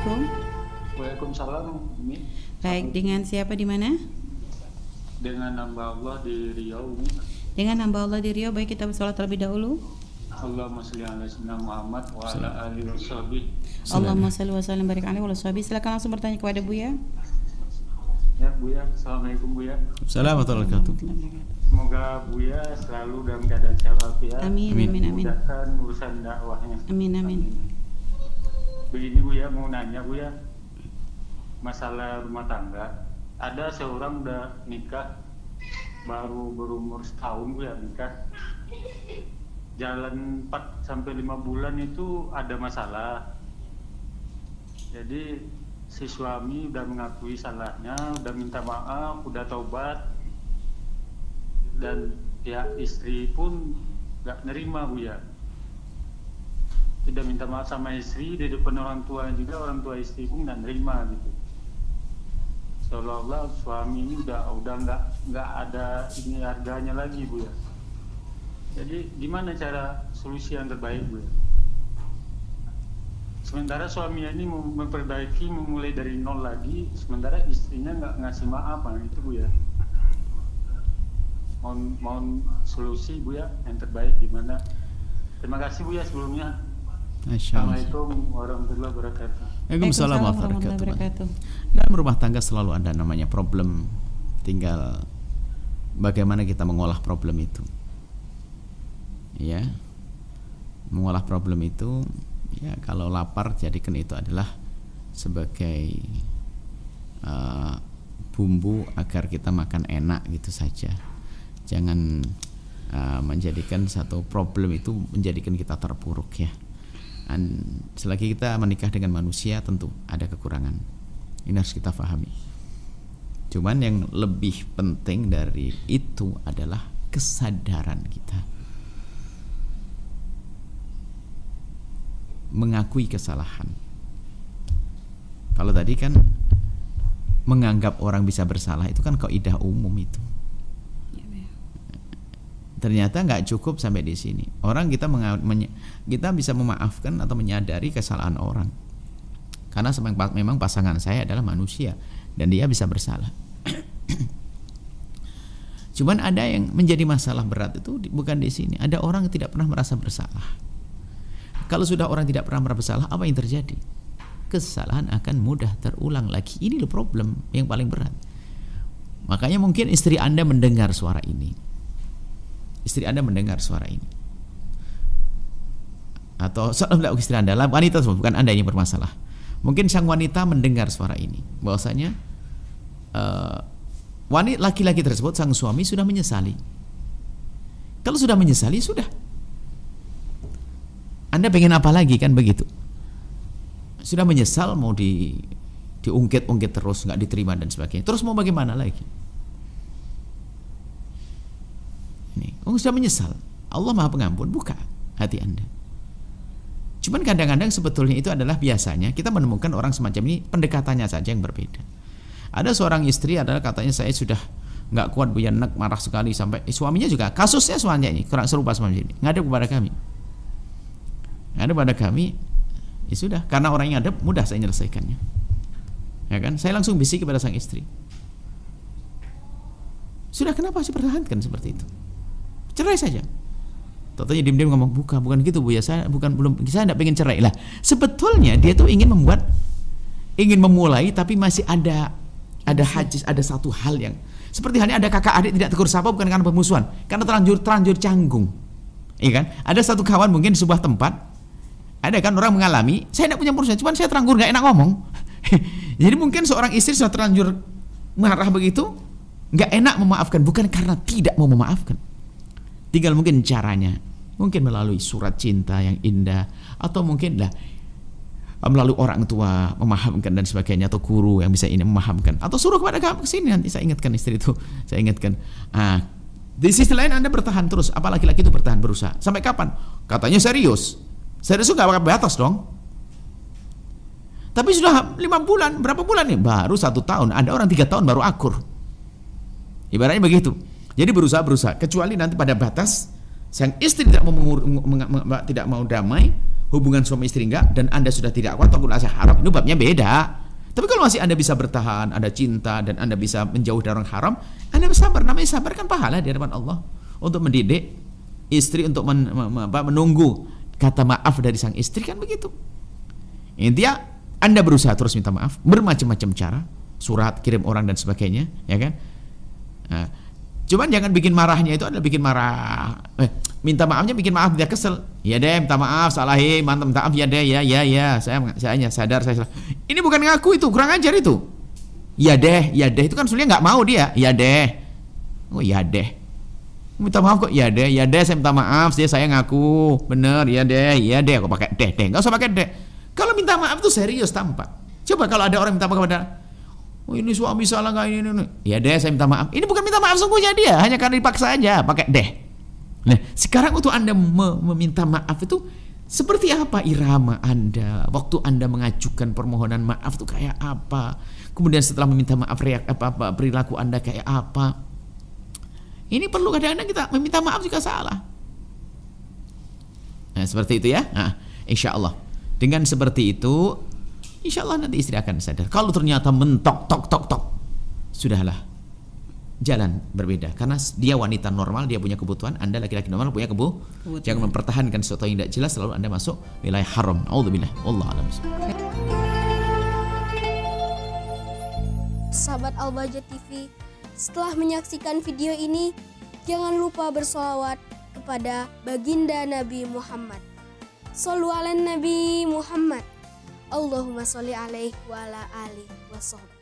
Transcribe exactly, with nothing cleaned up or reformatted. Assalamualaikum. Waalaikumsalam. Umi. Baik, dengan siapa di mana? Dengan hamba Allah di Riau, Umi. Dengan hamba Allah di Riau, baik kita bersolat terlebih dahulu. Allahumma shalli ala sayyidina Muhammad wa ala alihi washabihi. Allahumma shalli wa sallim barik alaihi wa washabihi. Silakan langsung bertanya kepada Buya. Ya, Buya. Assalamualaikum, Buya. Assalamualaikum warahmatullahi wabarakatuh. Semoga Buya selalu dalam keadaan sehat. Amin, amin, amin. Mudahkan urusan dakwahnya. Amin, amin. Begini Buya, mau nanya Buya, masalah rumah tangga. Ada seorang udah nikah, baru berumur setahun Buya nikah. Jalan empat sampai lima bulan itu ada masalah. Jadi si suami udah mengakui salahnya, udah minta maaf, udah taubat. Dan pihak istri pun gak nerima Buya, tidak minta maaf sama istri, di depan orang tua juga, orang tua istri pun gak nerima gitu. Seolah-olah suami ini udah, udah gak, gak ada ini harganya lagi Buya. Jadi gimana cara solusi yang terbaik Buya? Sementara suaminya ini memperbaiki, memulai dari nol lagi, sementara istrinya gak ngasih maaf gitu Buya. Mohon, mohon solusi Buya yang terbaik gimana. Terima kasih Buya sebelumnya. Assalamualaikum warahmatullahi wabarakatuh. Waalaikumsalam warahmatullahi wabarakatuh. Dalam rumah tangga selalu ada namanya problem. Tinggal bagaimana kita mengolah problem itu. Ya, mengolah problem itu. Ya, kalau lapar jadikan itu adalah sebagai uh, bumbu agar kita makan enak gitu saja. Jangan uh, menjadikan satu problem itu menjadikan kita terpuruk ya. Dan selagi kita menikah dengan manusia tentu ada kekurangan. Ini harus kita pahami. Cuman yang lebih penting dari itu adalah kesadaran kita. Mengakui kesalahan. Kalau tadi kan menganggap orang bisa bersalah itu kan kaidah umum itu. Ternyata nggak cukup sampai di sini. Orang kita kita bisa memaafkan atau menyadari kesalahan orang. Karena memang pasangan saya adalah manusia dan dia bisa bersalah. Cuman ada yang menjadi masalah berat itu bukan di sini. Ada orang yang tidak pernah merasa bersalah. Kalau sudah orang tidak pernah merasa bersalah, apa yang terjadi? Kesalahan akan mudah terulang lagi. Ini loh problem yang paling berat. Makanya mungkin istri Anda mendengar suara ini. Istri Anda mendengar suara ini, atau istri Anda, wanita, bukan Anda yang bermasalah. Mungkin sang wanita mendengar suara ini, bahwasanya uh, wanita laki-laki tersebut, sang suami sudah menyesali. Kalau sudah menyesali, sudah. Anda pengen apa lagi kan begitu? Sudah menyesal, mau di diungkit-ungkit terus, nggak diterima dan sebagainya. Terus mau bagaimana lagi? Orang sudah menyesal, Allah Maha Pengampun, buka hati Anda. Cuman kadang-kadang sebetulnya itu adalah biasanya kita menemukan orang semacam ini pendekatannya saja yang berbeda. Ada seorang istri adalah katanya saya sudah nggak kuat Buya, nek marah sekali sampai eh, suaminya juga kasusnya suaminya ini kurang serupa semacam ini ngadep kepada kami, ngadep kepada kami, ya sudah karena orang yang ngadep mudah saya menyelesaikannya, ya kan? Saya langsung bisik kepada sang istri. Sudah kenapa harus pertahankan seperti itu? Cerai saja. Tentunya diam-diam ngomong buka, bukan gitu Buya, saya bukan belum, saya tidak pengen cerai lah. Sebetulnya dia tuh ingin membuat, ingin memulai, tapi masih ada, ada hajis, ada satu hal yang seperti halnya ada kakak adik tidak tegur sapa bukan karena permusuhan, karena terlanjur terlanjur canggung, iya kan? Ada satu kawan mungkin di sebuah tempat, ada kan orang mengalami, saya tidak punya permusuhan, cuman saya teranggur nggak enak ngomong. Jadi mungkin seorang istri sudah terlanjur marah begitu, nggak enak memaafkan, bukan karena tidak mau memaafkan. Tinggal mungkin caranya, mungkin melalui surat cinta yang indah, atau mungkin lah melalui orang tua memahamkan dan sebagainya, atau guru yang bisa ini memahamkan, atau suruh kepada kamu kesini nanti saya ingatkan istri itu, saya ingatkan. Ah, di sisi lain Anda bertahan terus, apa laki-laki itu bertahan berusaha sampai kapan? Katanya serius, serius nggak bakal batas dong. Tapi sudah lima bulan, berapa bulan nih? Baru satu tahun, ada orang tiga tahun baru akur. Ibaratnya begitu. Jadi berusaha-berusaha, kecuali nanti pada batas sang istri tidak mau, tidak mau damai, hubungan suami istri enggak, dan Anda sudah tidak kuat, takut asal haram, itu babnya beda. Tapi kalau masih Anda bisa bertahan, Anda cinta, dan Anda bisa menjauh dari orang haram, Anda bersabar. Namanya sabar kan pahala di hadapan Allah. Untuk mendidik istri, untuk men menunggu kata maaf dari sang istri, kan begitu. Intinya Anda berusaha terus minta maaf, bermacam-macam cara, surat, kirim orang, dan sebagainya, ya kan. Nah, cuman jangan bikin marahnya itu adalah bikin marah. Eh, minta maafnya bikin maaf tidak kesel. Ya deh, minta maaf, salahin, mantap, minta maaf, ya deh, ya, ya, ya. Saya, saya hanya sadar, saya salah. Ini bukan ngaku itu, kurang ajar itu. Ya deh, ya deh, itu kan sebenarnya nggak mau dia. Ya deh, oh ya deh. Minta maaf kok, ya deh, ya deh, saya minta maaf, saya, saya ngaku, bener, ya deh, ya deh, kok pakai deh, deh, nggak usah pakai deh. Kalau minta maaf itu serius tampak. Coba kalau ada orang minta maaf kepada, oh ini suami salah nggak ini, ini, ya deh, saya minta maaf. Ini bukan minta maaf sungguhnya dia, hanya karena dipaksa aja, pakai deh. Nah, sekarang untuk Anda meminta maaf itu seperti apa irama Anda? Waktu Anda mengajukan permohonan maaf itu kayak apa? Kemudian setelah meminta maaf reak apa-apa perilaku Anda kayak apa? Ini perlu kadang-kadang kita meminta maaf juga salah. Nah, seperti itu ya. Nah, insya Allah dengan seperti itu, insya Allah nanti istri akan sadar. Kalau ternyata mentok tok tok tok, sudahlah. Jalan berbeda, karena dia wanita normal, dia punya kebutuhan, Anda laki-laki normal punya kebu kebutuhan. Jangan mempertahankan sesuatu yang tidak jelas lalu Anda masuk wilayah haram. Auzubillah, wallahu a'lam. Sahabat Al-Bahjah T V, setelah menyaksikan video ini, jangan lupa bersolawat kepada baginda Nabi Muhammad. Shollu ala Nabi Muhammad. Allahumma sholli alaihi wa ala alihi wa sahbihi.